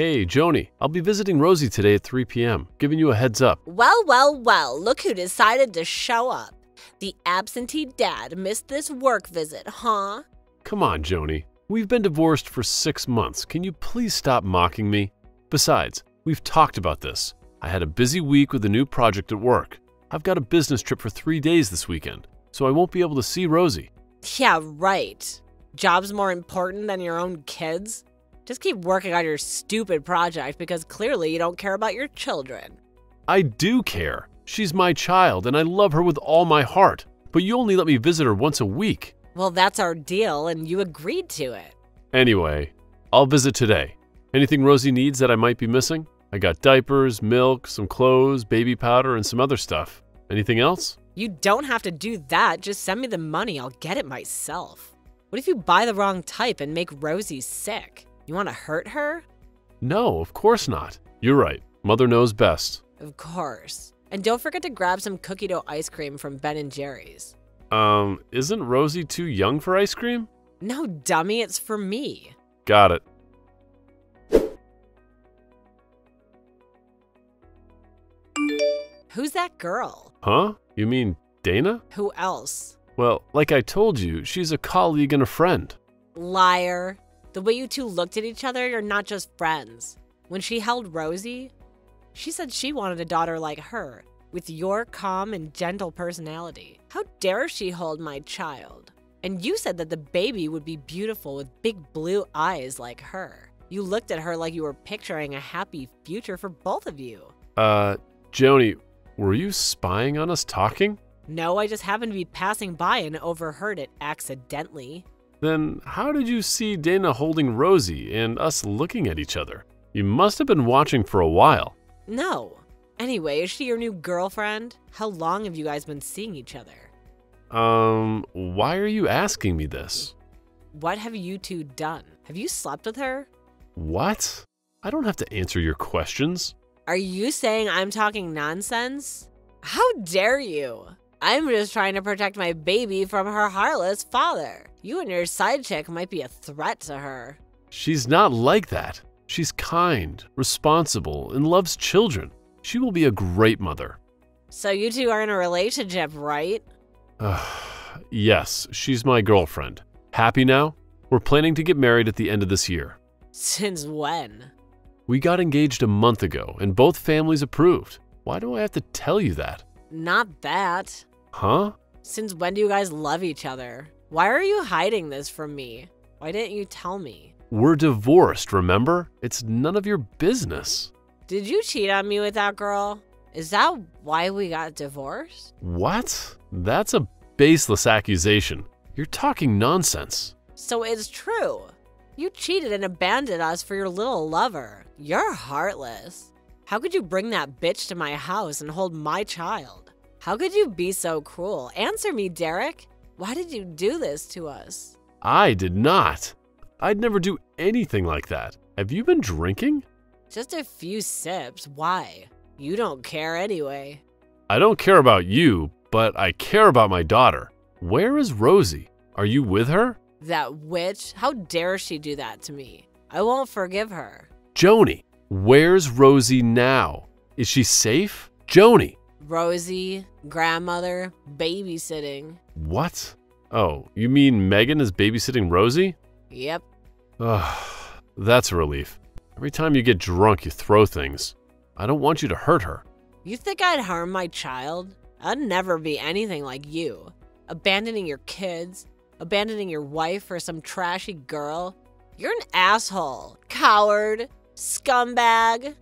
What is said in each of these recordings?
Hey, Joni, I'll be visiting Rosie today at 3 p.m., giving you a heads up. Well, well, well, look who decided to show up. The absentee dad missed this work visit, huh? Come on, Joni. We've been divorced for 6 months. Can you please stop mocking me? Besides, we've talked about this. I had a busy week with a new project at work. I've got a business trip for 3 days this weekend, so I won't be able to see Rosie. Yeah, right. Job's more important than your own kids? Just keep working on your stupid project because clearly you don't care about your children. I do care. She's my child and I love her with all my heart, but you only let me visit her once a week. Well, that's our deal and you agreed to it. Anyway, I'll visit today. Anything Rosie needs that I might be missing? I got diapers, milk, some clothes, baby powder, and some other stuff. Anything else? You don't have to do that. Just send me the money. I'll get it myself. What if you buy the wrong type and make Rosie sick? You want to hurt her? No, of course not. You're right. Mother knows best. Of course. And don't forget to grab some cookie dough ice cream from Ben and Jerry's. Isn't Rosie too young for ice cream? No, dummy. It's for me. Got it. Who's that girl? Huh? You mean Dana? Who else? Well, like I told you, she's a colleague and a friend. Liar. The way you two looked at each other, you're not just friends. When she held Rosie, she said she wanted a daughter like her, with your calm and gentle personality. How dare she hold my child? And you said that the baby would be beautiful with big blue eyes like her. You looked at her like you were picturing a happy future for both of you. Joni, were you spying on us talking? No, I just happened to be passing by and overheard it accidentally. Then how did you see Dana holding Rosie and us looking at each other? You must have been watching for a while. No. Anyway, is she your new girlfriend? How long have you guys been seeing each other? Why are you asking me this? What have you two done? Have you slept with her? What? I don't have to answer your questions. Are you saying I'm talking nonsense? How dare you? I'm just trying to protect my baby from her heartless father. You and your side chick might be a threat to her. She's not like that. She's kind, responsible, and loves children. She will be a great mother. So you two are in a relationship, right? Yes, she's my girlfriend. Happy now? We're planning to get married at the end of this year. Since when? We got engaged a month ago, and both families approved. Why do I have to tell you that? Not that. Huh? Since when do you guys love each other? Why are you hiding this from me? Why didn't you tell me? We're divorced, remember? It's none of your business. Did you cheat on me with that girl? Is that why we got divorced? What? That's a baseless accusation. You're talking nonsense. So it's true. You cheated and abandoned us for your little lover. You're heartless. How could you bring that bitch to my house and hold my child? How could you be so cruel? Answer me, Derek. Why did you do this to us? I did not. I'd never do anything like that. Have you been drinking? Just a few sips. Why? You don't care anyway. I don't care about you, but I care about my daughter. Where is Rosie? Are you with her? That witch? How dare she do that to me? I won't forgive her. Joni, where's Rosie now? Is she safe? Joni! Rosie, grandmother, babysitting. What? Oh, you mean Megan is babysitting Rosie? Yep. Ugh, that's a relief. Every time you get drunk, you throw things. I don't want you to hurt her. You think I'd harm my child? I'd never be anything like you. Abandoning your kids. Abandoning your wife for some trashy girl? You're an asshole, coward, scumbag.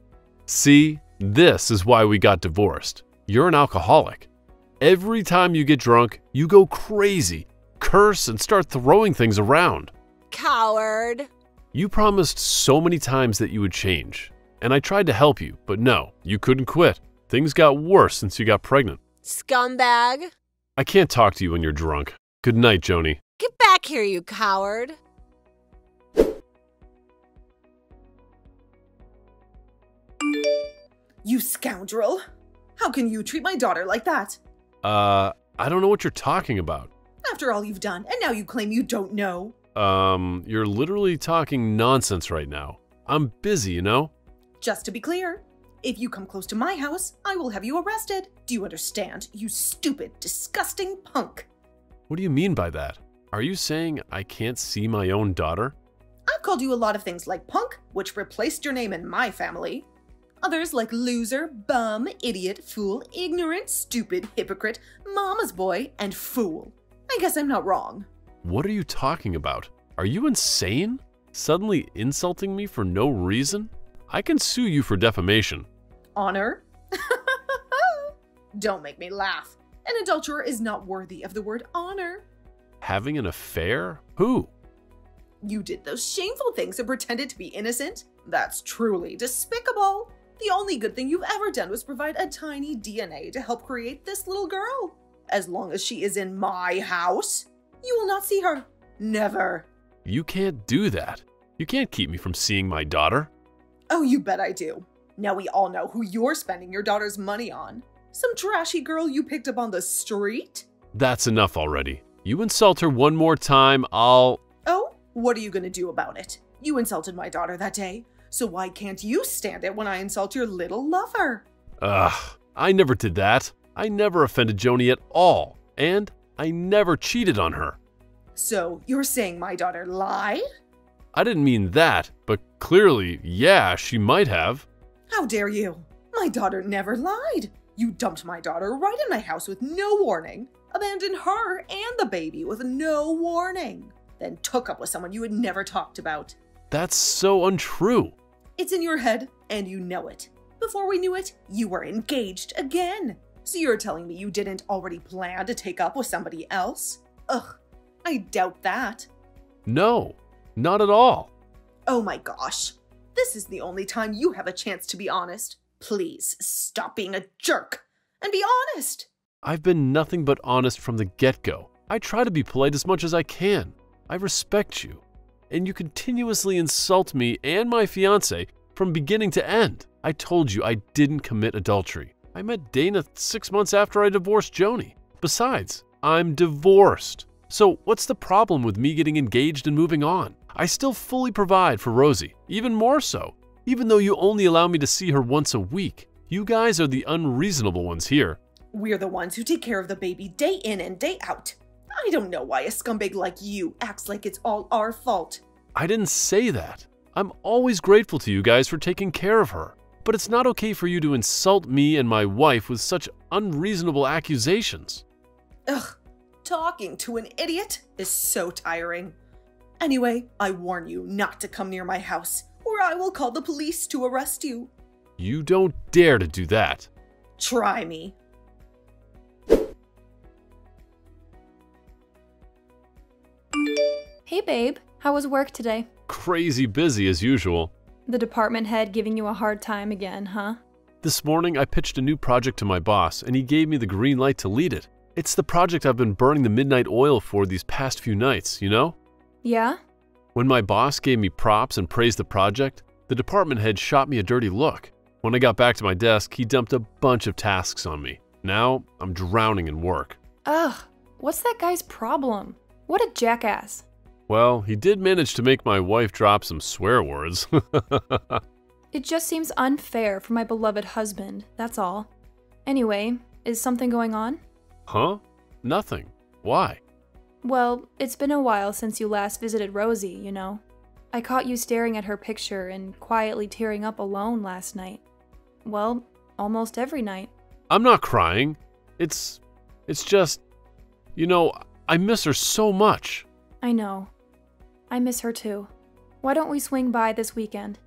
See, this is why we got divorced. You're an alcoholic. Every time you get drunk, you go crazy, curse, and start throwing things around. Coward. You promised so many times that you would change, and I tried to help you, but no, you couldn't quit. Things got worse since you got pregnant. Scumbag. I can't talk to you when you're drunk. Good night, Joni. Get back here, you coward! You scoundrel! How can you treat my daughter like that? I don't know what you're talking about. After all you've done, and now you claim you don't know. You're literally talking nonsense right now. I'm busy, you know? Just to be clear, if you come close to my house, I will have you arrested. Do you understand, you stupid, disgusting punk? What do you mean by that? Are you saying I can't see my own daughter? I've called you a lot of things like punk, which replaced your name in my family. Others like loser, bum, idiot, fool, ignorant, stupid, hypocrite, mama's boy, and fool. I guess I'm not wrong. What are you talking about? Are you insane? Suddenly insulting me for no reason? I can sue you for defamation. Honor? Don't make me laugh. An adulterer is not worthy of the word honor. Having an affair? Who? You did those shameful things and pretended to be innocent? That's truly despicable. The only good thing you've ever done was provide a tiny DNA to help create this little girl. As long as she is in my house, you will not see her. Never. You can't do that. You can't keep me from seeing my daughter. Oh, you bet I do. Now we all know who you're spending your daughter's money on. Some trashy girl you picked up on the street? That's enough already. You insult her one more time, I'll... Oh, what are you going to do about it? You insulted my daughter that day, so why can't you stand it when I insult your little lover? Ugh, I never did that. I never offended Joni at all, and I never cheated on her. So you're saying my daughter lied? I didn't mean that, but clearly, yeah, she might have. How dare you? My daughter never lied. You dumped my daughter right in my house with no warning, abandoned her and the baby with no warning, then took up with someone you had never talked about. That's so untrue. It's in your head, and you know it. Before we knew it, you were engaged again. So you're telling me you didn't already plan to take up with somebody else? Ugh, I doubt that. No. Not at all. Oh my gosh. This is the only time you have a chance to be honest. Please stop being a jerk and be honest. I've been nothing but honest from the get-go. I try to be polite as much as I can. I respect you. And you continuously insult me and my fiancé from beginning to end. I told you I didn't commit adultery. I met Dana 6 months after I divorced Joni. Besides, I'm divorced. So what's the problem with me getting engaged and moving on? I still fully provide for Rosie, even more so. Even though you only allow me to see her once a week, you guys are the unreasonable ones here. We're the ones who take care of the baby day in and day out. I don't know why a scumbag like you acts like it's all our fault. I didn't say that. I'm always grateful to you guys for taking care of her. But it's not okay for you to insult me and my wife with such unreasonable accusations. Ugh, talking to an idiot is so tiring. Anyway, I warn you not to come near my house, or I will call the police to arrest you. You don't dare to do that. Try me. Hey babe, how was work today? Crazy busy as usual. The department head giving you a hard time again, huh? This morning I pitched a new project to my boss, and he gave me the green light to lead it. It's the project I've been burning the midnight oil for these past few nights, you know? Yeah? When my boss gave me props and praised the project, the department head shot me a dirty look. When I got back to my desk, he dumped a bunch of tasks on me. Now, I'm drowning in work. Ugh, what's that guy's problem? What a jackass. Well, he did manage to make my wife drop some swear words. It just seems unfair for my beloved husband, that's all. Anyway, is something going on? Huh? Nothing. Why? Well, it's been a while since you last visited Rosie, you know. I caught you staring at her picture and quietly tearing up alone last night. Well, almost every night. I'm not crying. It's just, you know, I miss her so much. I know. I miss her too. Why don't we swing by this weekend?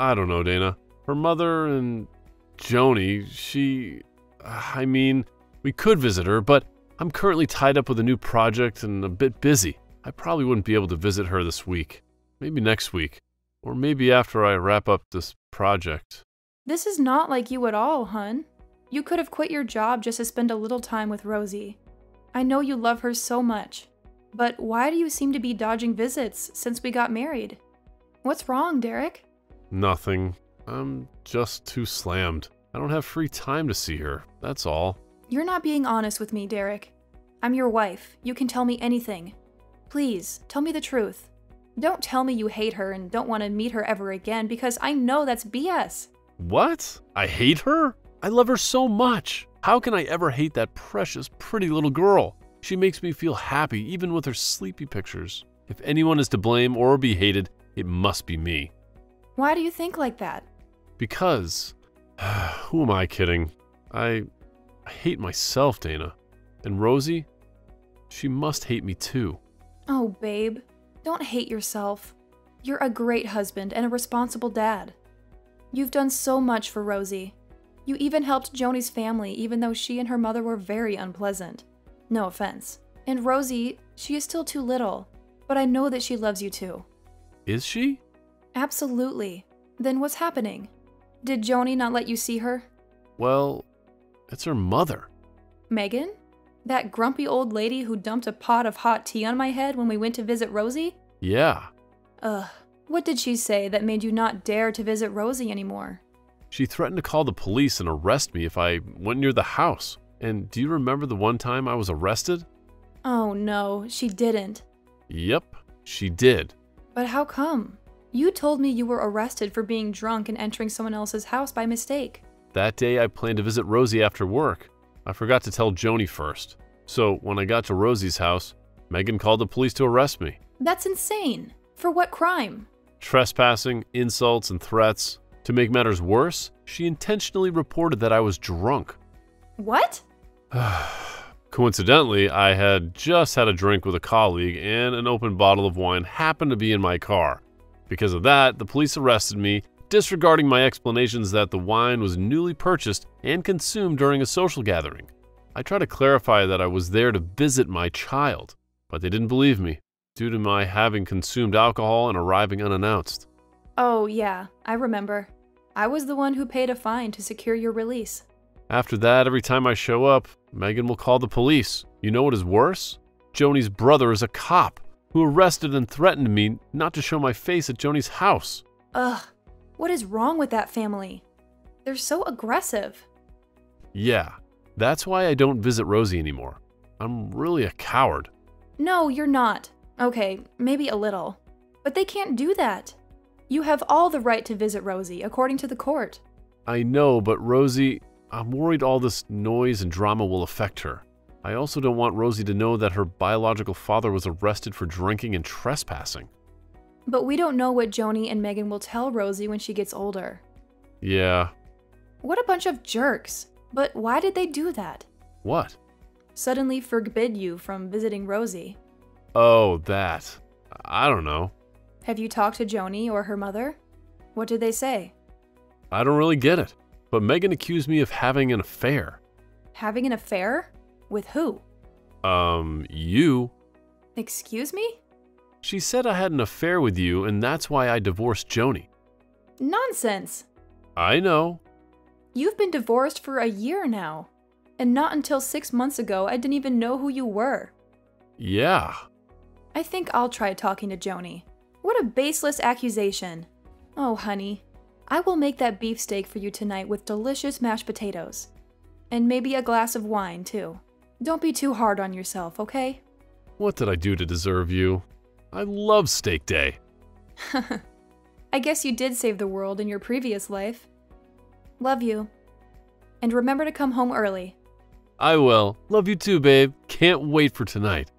I don't know, Dana. Her mother and Joni, I mean, we could visit her, but I'm currently tied up with a new project and a bit busy. I probably wouldn't be able to visit her this week. Maybe next week. Or maybe after I wrap up this project. This is not like you at all, hun. You could have quit your job just to spend a little time with Rosie. I know you love her so much. But why do you seem to be dodging visits since we got married? What's wrong, Derek? Nothing. I'm just too slammed. I don't have free time to see her, that's all. You're not being honest with me, Derek. I'm your wife. You can tell me anything. Please, tell me the truth. Don't tell me you hate her and don't want to meet her ever again, because I know that's BS. What? I hate her? I love her so much. How can I ever hate that precious, pretty little girl? She makes me feel happy, even with her sleepy pictures. If anyone is to blame or be hated, it must be me. Why do you think like that? Because, who am I kidding? I hate myself, Dana. And Rosie, she must hate me too. Oh, babe, don't hate yourself. You're a great husband and a responsible dad. You've done so much for Rosie. You even helped Joni's family, even though she and her mother were very unpleasant. No offense. And Rosie, she is still too little, but I know that she loves you too. Is she? Absolutely. Then what's happening? Did Joni not let you see her? Well, it's her mother. Megan? That grumpy old lady who dumped a pot of hot tea on my head when we went to visit Rosie? Yeah. Ugh. What did she say that made you not dare to visit Rosie anymore? She threatened to call the police and arrest me if I went near the house. And do you remember the one time I was arrested? Oh no, she didn't. Yep, she did. But how come? You told me you were arrested for being drunk and entering someone else's house by mistake. That day I planned to visit Rosie after work. I forgot to tell Joni first. So when I got to Rosie's house, Megan called the police to arrest me. That's insane. For what crime? Trespassing, insults, and threats. To make matters worse, she intentionally reported that I was drunk. What? Coincidentally, I had just had a drink with a colleague and an open bottle of wine happened to be in my car. Because of that, the police arrested me, disregarding my explanations that the wine was newly purchased and consumed during a social gathering. I tried to clarify that I was there to visit my child, but they didn't believe me due to my having consumed alcohol and arriving unannounced. Oh yeah, I remember. I was the one who paid a fine to secure your release. After that, every time I show up, Megan will call the police. You know what is worse? Joni's brother is a cop who arrested and threatened me not to show my face at Joni's house. Ugh, what is wrong with that family? They're so aggressive. Yeah, that's why I don't visit Rosie anymore. I'm really a coward. No, you're not. Okay, maybe a little. But they can't do that. You have all the right to visit Rosie, according to the court. I know, but Rosie... I'm worried all this noise and drama will affect her. I also don't want Rosie to know that her biological father was arrested for drinking and trespassing. But we don't know what Joni and Megan will tell Rosie when she gets older. Yeah. What a bunch of jerks. But why did they do that? What? Suddenly forbid you from visiting Rosie. Oh, that. I don't know. Have you talked to Joni or her mother? What did they say? I don't really get it. But Megan accused me of having an affair. Having an affair? With who? You. Excuse me? She said I had an affair with you and that's why I divorced Joni. Nonsense. I know. You've been divorced for a year now. And not until 6 months ago, I didn't even know who you were. Yeah. I think I'll try talking to Joni. What a baseless accusation. Oh, honey. I will make that beefsteak for you tonight with delicious mashed potatoes. And maybe a glass of wine, too. Don't be too hard on yourself, okay? What did I do to deserve you? I love steak day. I guess you did save the world in your previous life. Love you. And remember to come home early. I will. Love you too, babe. Can't wait for tonight.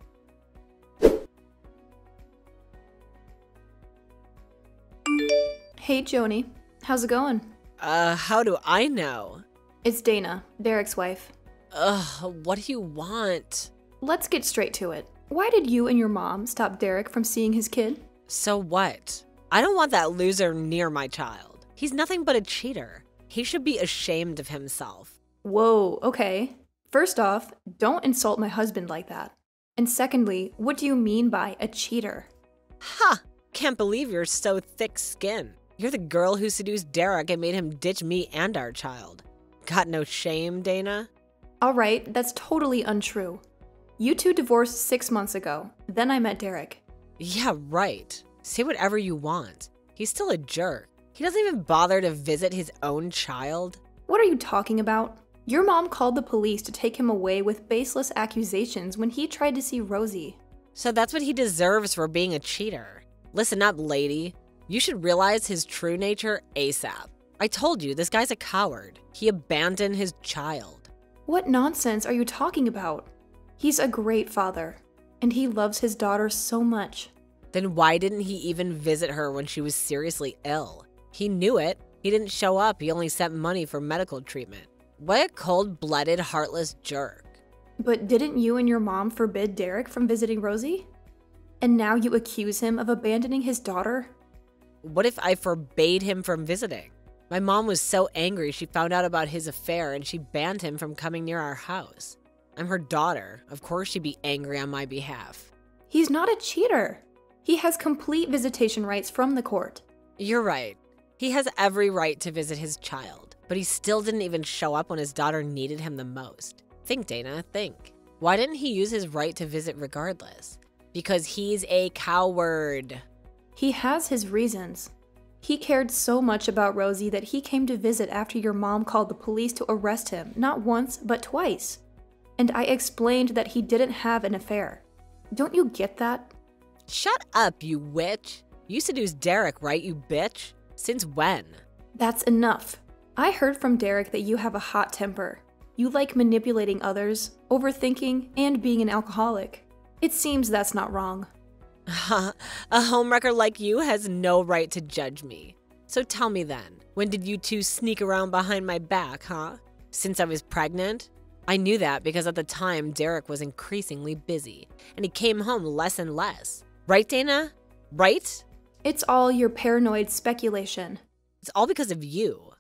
Hey, Joni. How's it going? How do I know? It's Dana, Derek's wife. Ugh, what do you want? Let's get straight to it. Why did you and your mom stop Derek from seeing his kid? So what? I don't want that loser near my child. He's nothing but a cheater. He should be ashamed of himself. Whoa, okay. First off, don't insult my husband like that. And secondly, what do you mean by a cheater? Ha! Can't believe you're so thick-skinned. You're the girl who seduced Derek and made him ditch me and our child. Got no shame, Dana? Alright, that's totally untrue. You two divorced 6 months ago, then I met Derek. Yeah, right. Say whatever you want. He's still a jerk. He doesn't even bother to visit his own child. What are you talking about? Your mom called the police to take him away with baseless accusations when he tried to see Rosie. So that's what he deserves for being a cheater. Listen up, lady. You should realize his true nature ASAP. I told you, this guy's a coward. He abandoned his child. What nonsense are you talking about? He's a great father, and he loves his daughter so much. Then why didn't he even visit her when she was seriously ill? He knew it. He didn't show up. He only sent money for medical treatment. What a cold-blooded, heartless jerk. But didn't you and your mom forbid Derek from visiting Rosie? And now you accuse him of abandoning his daughter? What if I forbade him from visiting? My mom was so angry she found out about his affair and she banned him from coming near our house. I'm her daughter. Of course she'd be angry on my behalf. He's not a cheater. He has complete visitation rights from the court. You're right. He has every right to visit his child, but he still didn't even show up when his daughter needed him the most. Think, Dana, think. Why didn't he use his right to visit regardless? Because he's a coward. He has his reasons. He cared so much about Rosie that he came to visit after your mom called the police to arrest him, not once, but twice. And I explained that he didn't have an affair. Don't you get that? Shut up, you witch. You seduced Derek, right, you bitch? Since when? That's enough. I heard from Derek that you have a hot temper. You like manipulating others, overthinking, and being an alcoholic. It seems that's not wrong. A homewrecker like you has no right to judge me. So tell me then, when did you two sneak around behind my back, huh? Since I was pregnant? I knew that because at the time Derek was increasingly busy, and he came home less and less. Right, Dana? Right? It's all your paranoid speculation. It's all because of you.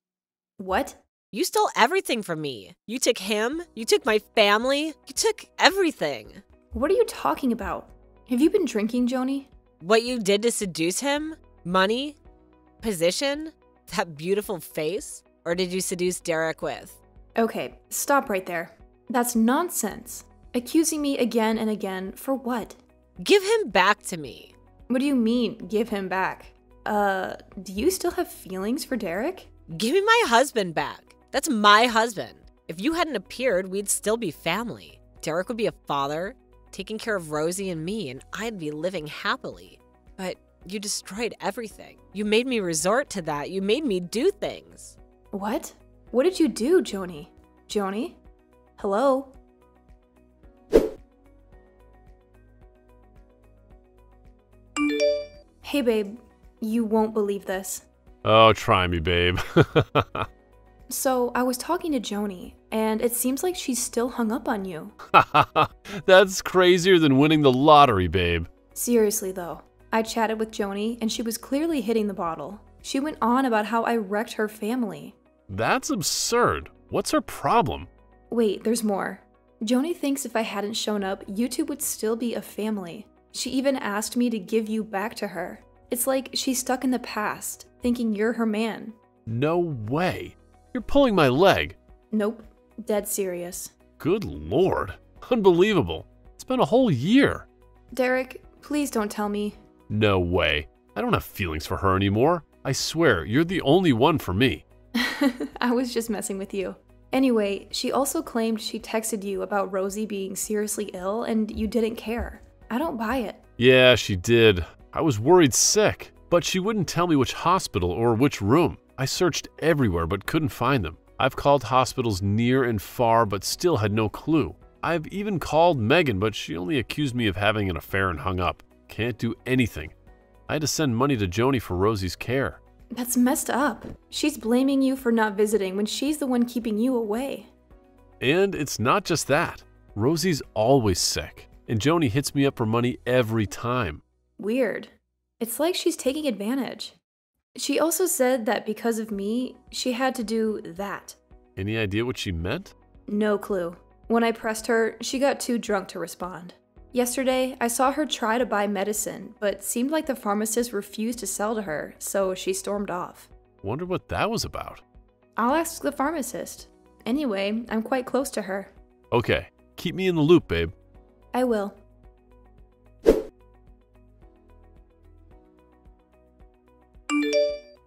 What? You stole everything from me. You took him. You took my family. You took everything. What are you talking about? Have you been drinking, Joni? What you did to seduce him? Money? Position? That beautiful face? Or did you seduce Derek with? Okay, stop right there. That's nonsense. Accusing me again and again for what? Give him back to me. What do you mean, give him back? Do you still have feelings for Derek? Give me my husband back. That's my husband. If you hadn't appeared, we'd still be family. Derek would be a father, taking care of Rosie and me, and I'd be living happily. But you destroyed everything. You made me resort to that. You made me do things. What? What did you do, Joni? Joni? Hello? Hey, babe. You won't believe this. Oh, try me, babe. So, I was talking to Joni, and it seems like she's still hung up on you. That's crazier than winning the lottery, babe. Seriously, though. I chatted with Joni, and she was clearly hitting the bottle. She went on about how I wrecked her family. That's absurd. What's her problem? Wait, there's more. Joni thinks if I hadn't shown up, you two would still be a family. She even asked me to give you back to her. It's like she's stuck in the past, thinking you're her man. No way. You're pulling my leg. Nope. Dead serious. Good lord. Unbelievable. It's been a whole year. Derek, please don't tell me. No way. I don't have feelings for her anymore. I swear, you're the only one for me. I was just messing with you. Anyway, she also claimed she texted you about Rosie being seriously ill and you didn't care. I don't buy it. Yeah, she did. I was worried sick, but she wouldn't tell me which hospital or which room. I searched everywhere but couldn't find them. I've called hospitals near and far but still had no clue. I've even called Megan, but she only accused me of having an affair and hung up. Can't do anything. I had to send money to Joni for Rosie's care. That's messed up. She's blaming you for not visiting when she's the one keeping you away. And it's not just that. Rosie's always sick, and Joni hits me up for money every time. Weird. It's like she's taking advantage. She also said that because of me, she had to do that. Any idea what she meant? No clue. When I pressed her, she got too drunk to respond. Yesterday, I saw her try to buy medicine, but seemed like the pharmacist refused to sell to her, so she stormed off. Wonder what that was about. I'll ask the pharmacist. Anyway, I'm quite close to her. Okay, keep me in the loop, babe. I will.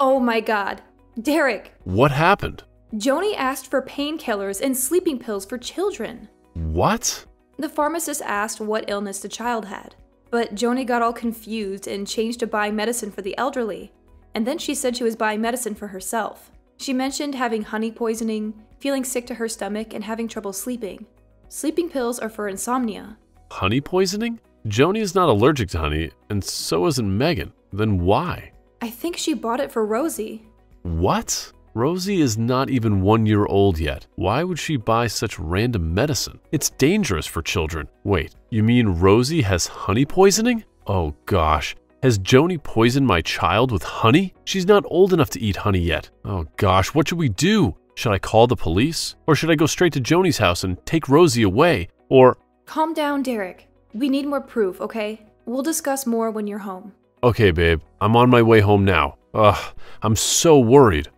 Oh my god. Derek! What happened? Joni asked for painkillers and sleeping pills for children. What? The pharmacist asked what illness the child had. But Joni got all confused and changed to buying medicine for the elderly, and then she said she was buying medicine for herself. She mentioned having honey poisoning, feeling sick to her stomach, and having trouble sleeping. Sleeping pills are for insomnia. Honey poisoning? Joni is not allergic to honey, and so isn't Megan. Then why? I think she bought it for Rosie. What? Rosie is not even 1 year old yet. Why would she buy such random medicine? It's dangerous for children. Wait, you mean Rosie has honey poisoning? Oh gosh, has Joni poisoned my child with honey? She's not old enough to eat honey yet. Oh gosh, what should we do? Should I call the police? Or should I go straight to Joni's house and take Rosie away? Or... Calm down, Derek. We need more proof, okay? We'll discuss more when you're home. Okay, babe. I'm on my way home now. Ugh, I'm so worried.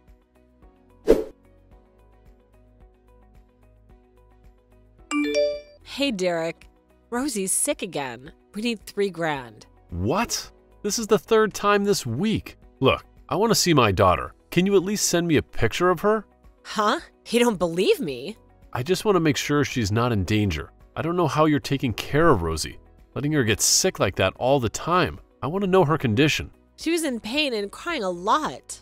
Hey, Derek. Rosie's sick again. We need $3,000. What? This is the third time this week. Look, I want to see my daughter. Can you at least send me a picture of her? Huh? You don't believe me? I just want to make sure she's not in danger. I don't know how you're taking care of Rosie, letting her get sick like that all the time. I want to know her condition. She was in pain and crying a lot.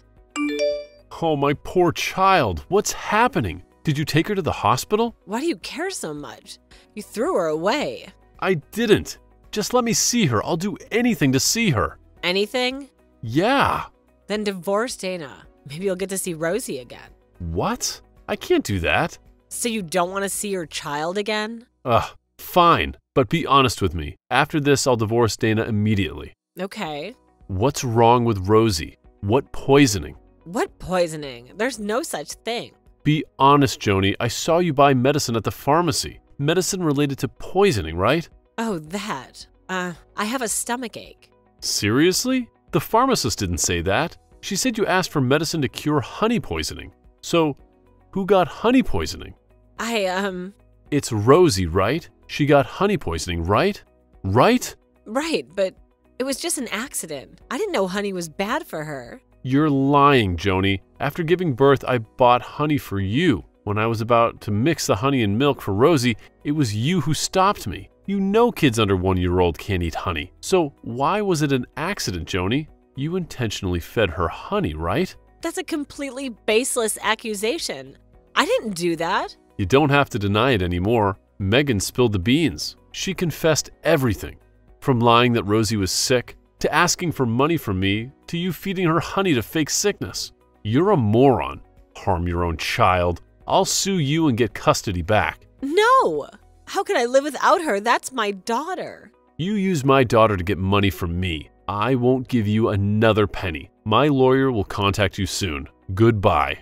Oh, my poor child. What's happening? Did you take her to the hospital? Why do you care so much? You threw her away. I didn't. Just let me see her. I'll do anything to see her. Anything? Yeah. Then divorce Dana. Maybe you'll get to see Rosie again. What? I can't do that. So you don't want to see your child again? Ugh, fine. But be honest with me. After this, I'll divorce Dana immediately. Okay. What's wrong with Rosie? What poisoning? What poisoning? There's no such thing. Be honest, Joni. I saw you buy medicine at the pharmacy. Medicine related to poisoning, right? Oh, that. I have a stomach ache. Seriously? The pharmacist didn't say that. She said you asked for medicine to cure honey poisoning. So, who got honey poisoning? It's Rosie, right? She got honey poisoning, right? Right? Right, but... it was just an accident. I didn't know honey was bad for her. You're lying, Joni. After giving birth, I bought honey for you. When I was about to mix the honey and milk for Rosie, it was you who stopped me. You know kids under 1 year old can't eat honey. So why was it an accident, Joni? You intentionally fed her honey, right? That's a completely baseless accusation. I didn't do that. You don't have to deny it anymore. Megan spilled the beans. She confessed everything. From lying that Rosie was sick, to asking for money from me, to you feeding her honey to fake sickness. You're a moron. Harm your own child. I'll sue you and get custody back. No! How could I live without her? That's my daughter. You use my daughter to get money from me. I won't give you another penny. My lawyer will contact you soon. Goodbye.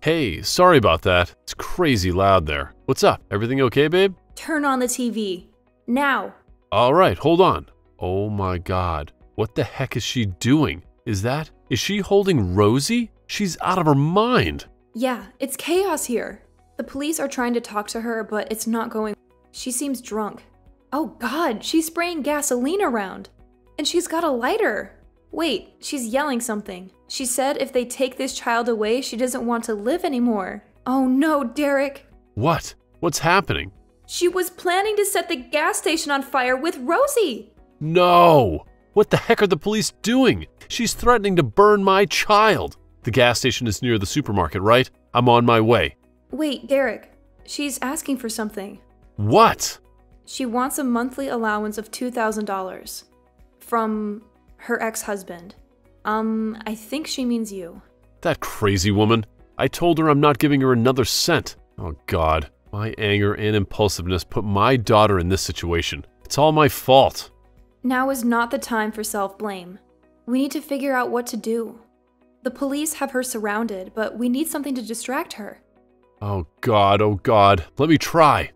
Hey, sorry about that. It's crazy loud there. What's up? Everything okay, babe? Turn on the TV. Now. All right, hold on. Oh my God. What the heck is she doing? Is she holding Rosie? She's out of her mind. Yeah, it's chaos here. The police are trying to talk to her, but it's not going. She seems drunk. Oh God, she's spraying gasoline around. And she's got a lighter. Wait, she's yelling something. She said if they take this child away, she doesn't want to live anymore. Oh no, Derek. What? What's happening? She was planning to set the gas station on fire with Rosie. No! What the heck are the police doing? She's threatening to burn my child. The gas station is near the supermarket, right? I'm on my way. Wait, Derek. She's asking for something. What? She wants a monthly allowance of $2,000 from... her ex-husband. I think she means you. That crazy woman. I told her I'm not giving her another cent. Oh God, my anger and impulsiveness put my daughter in this situation. It's all my fault. Now is not the time for self-blame. We need to figure out what to do. The police have her surrounded, but we need something to distract her. Oh God, let me try.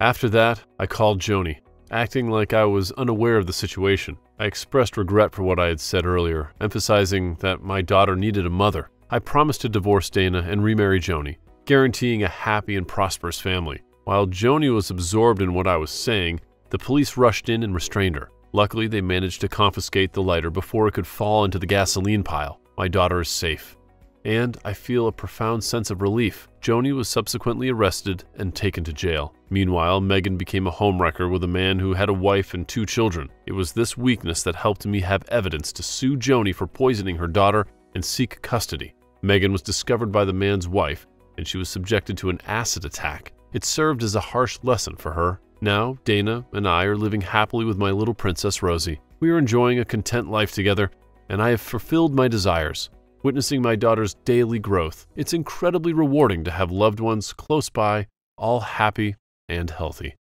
After that, I called Joni, acting like I was unaware of the situation. I expressed regret for what I had said earlier, emphasizing that my daughter needed a mother. I promised to divorce Dana and remarry Joni, guaranteeing a happy and prosperous family. While Joni was absorbed in what I was saying, the police rushed in and restrained her. Luckily, they managed to confiscate the lighter before it could fall into the gasoline pile. My daughter is safe. And I feel a profound sense of relief. Joni was subsequently arrested and taken to jail. Meanwhile, Megan became a homewrecker with a man who had a wife and 2 children. It was this weakness that helped me have evidence to sue Joni for poisoning her daughter and seek custody. Megan was discovered by the man's wife, and she was subjected to an acid attack. It served as a harsh lesson for her. Now, Dana and I are living happily with my little princess Rosie. We are enjoying a content life together, and I have fulfilled my desires. Witnessing my daughter's daily growth, it's incredibly rewarding to have loved ones close by, all happy and healthy.